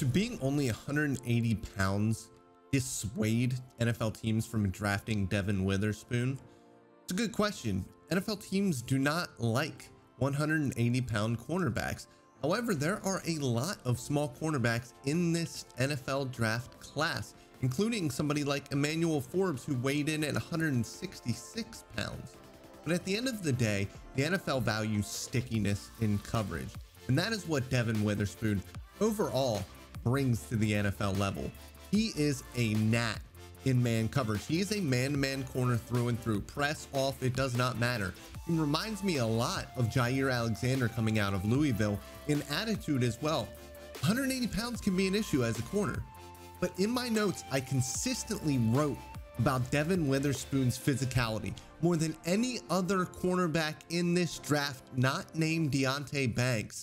To being only 180 pounds dissuade NFL teams from drafting Devon Witherspoon? It's a good question. NFL teams do not like 180-pound cornerbacks. However, there are a lot of small cornerbacks in this NFL draft class, including somebody like Emmanuel Forbes, who weighed in at 166 pounds. But at the end of the day, the NFL values stickiness in coverage, and that is what Devon Witherspoon overall brings to the NFL level. He is a gnat in man coverage. He is a man-to-man corner through and through. Press, off, it does not matter. He reminds me a lot of Jair Alexander coming out of Louisville in attitude as well. 180 pounds can be an issue as a corner. But in my notes, I consistently wrote about Devon Witherspoon's physicality more than any other cornerback in this draft, not named Deontae Banks.